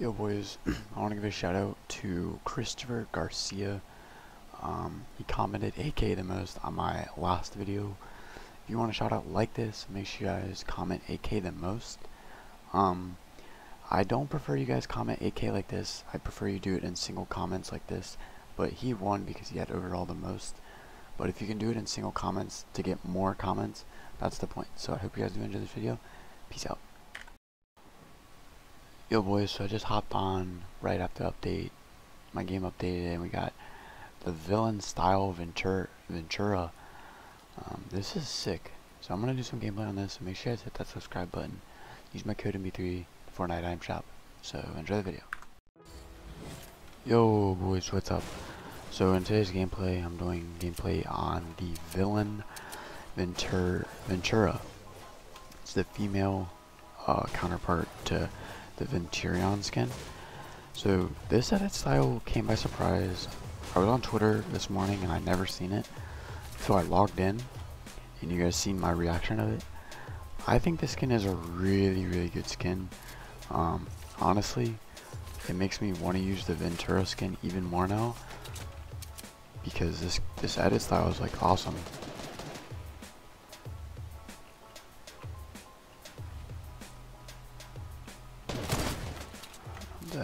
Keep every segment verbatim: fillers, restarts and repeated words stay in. Yo boys, I want to give a shout out to Christopher Garcia. Um, he commented A K the most on my last video. If you want a shout out like this, make sure you guys comment A K the most. Um, I don't prefer you guys comment A K like this. I prefer you do it in single comments like this. But he won because he had overall the most. But if you can do it in single comments to get more comments, that's the point. So I hope you guys do enjoy this video. Peace out. Yo boys, so I just hopped on right after update. My game updated and we got the villain style Ventura. Ventura. Um, this is sick. So I'm gonna do some gameplay on this. So make sure you guys hit that subscribe button. Use my code N B three for an item shop. So enjoy the video. Yo boys, what's up? So in today's gameplay, I'm doing gameplay on the villain Ventura. Ventura. It's the female uh, counterpart to the Venturion skin. So this edit style came by surprise. I was on Twitter this morning and I'd never seen it, so I logged in and you guys seen my reaction of it. I think this skin is a really really good skin. Um, honestly, it makes me want to use the Ventura skin even more now, because this this edit style is like awesome. Dead.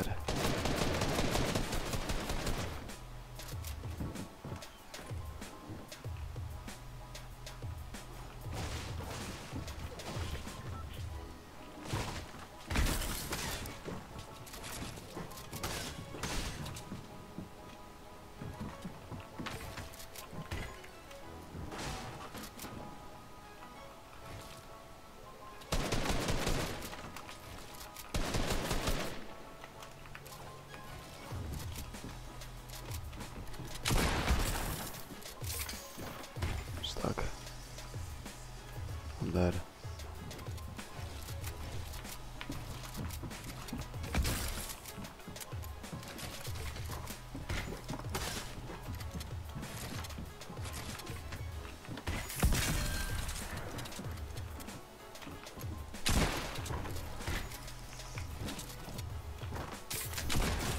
I'm dead.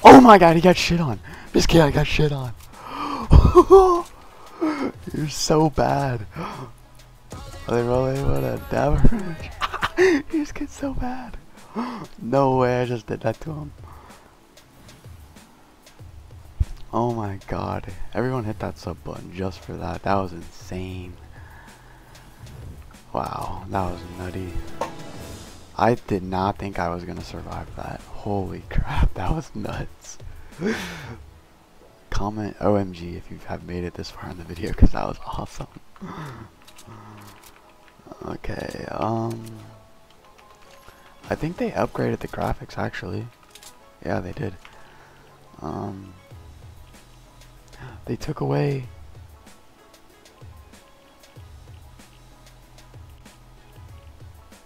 Oh my god, he got shit on. This guy got shit on. You're so bad. They really what a damage. He just gets so bad. No way I just did that to him. Oh my god. Everyone hit that sub button just for that. That was insane. Wow, that was nutty. I did not think I was gonna survive that. Holy crap, that was nuts. Comment O M G if you have made it this far in the video, because that was awesome. Okay, um, I think they upgraded the graphics actually. Yeah, they did. Um, they took away.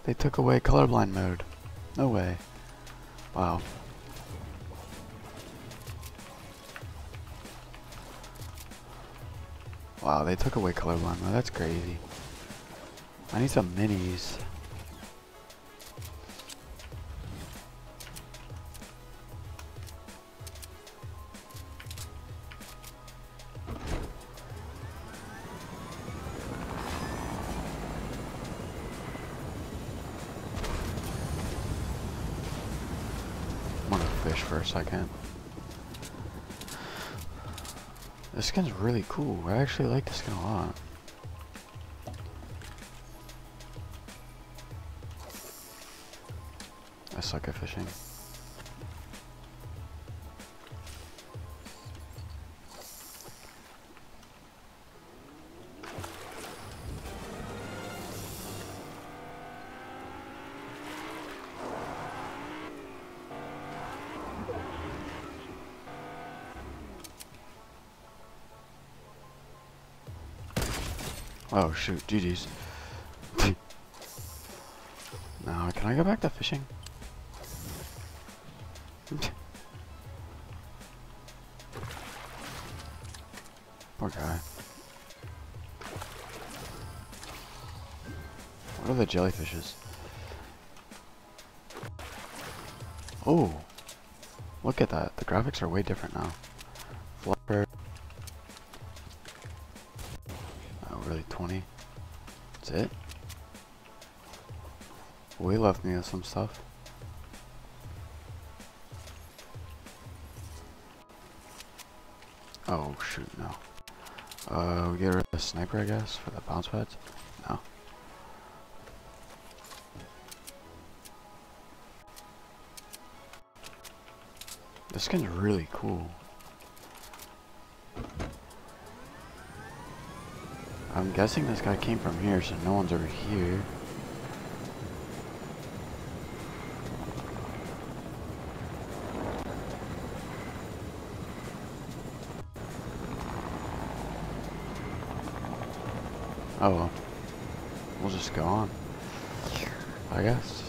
They took away colorblind mode. No way. Wow. Wow, they took away colorblind mode. That's crazy. I need some minis. I'm gonna fish for a second. This skin's really cool. I actually like this skin a lot. I suck at fishing. Oh shoot, G G's. Now, can I go back to fishing? Poor guy. What are the jellyfishes? Oh, Look at that, the graphics are way different now. Flopper. Oh really, twenty. That's it? We left me with some stuff. Oh shoot, no. Uh, we get rid of the sniper, I guess, for the bounce pads? No. This skin's really cool. I'm guessing this guy came from here, so no one's over here. Oh well, we'll just go on, I guess.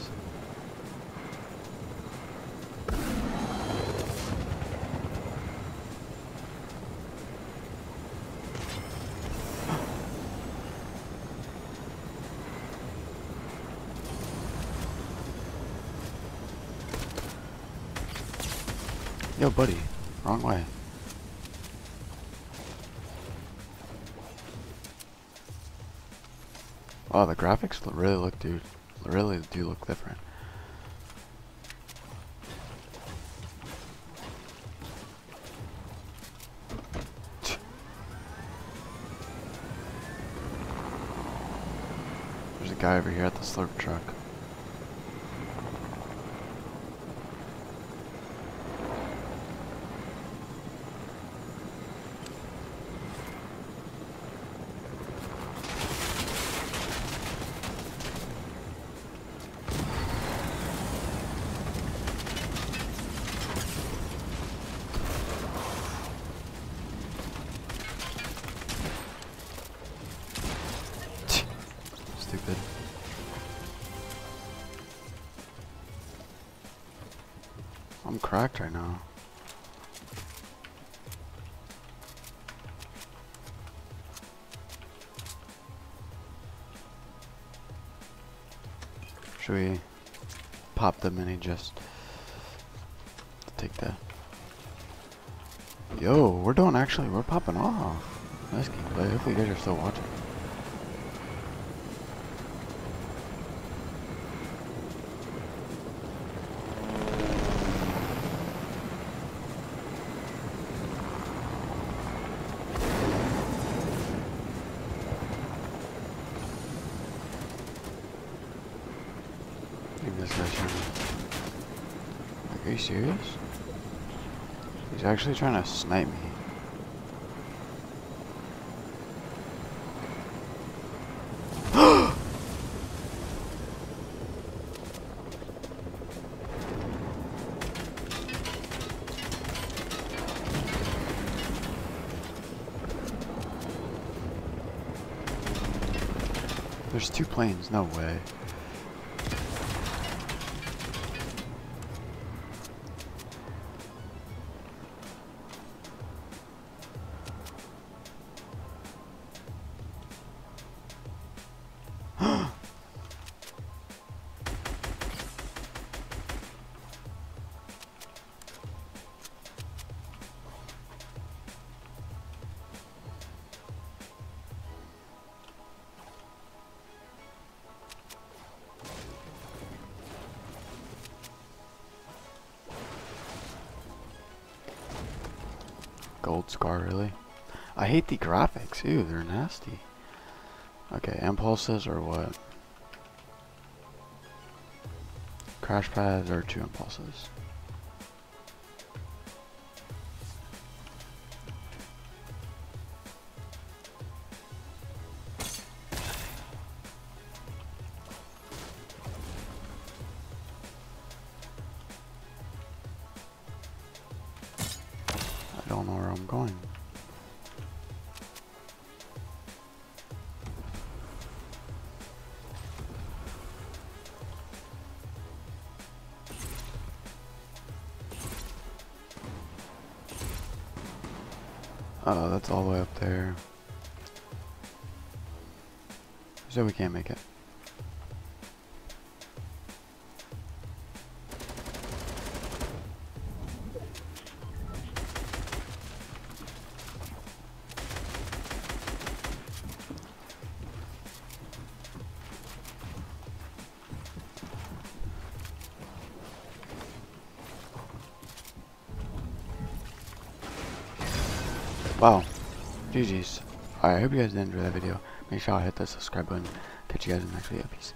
Yo buddy, wrong way. Wow, the graphics really look, dude, really do look different. There's a guy over here at the slurp truck. Stupid. I'm cracked right now. Should we pop the mini just to take that? Yo, we're doing actually, we're popping off. Nice gameplay. Hopefully you guys are still watching. Are you serious? He's actually trying to snipe me. There's two planes, no way. Gold scar, really? I hate the graphics. Ew, they're nasty. Okay, impulses or what? Crash pads or two impulses? I don't know where I'm going. Oh, that's all the way up there. So we can't make it. Wow. G G's. Alright, I hope you guys did enjoy that video. Make sure I hit that subscribe button. Catch you guys in the next video. Peace.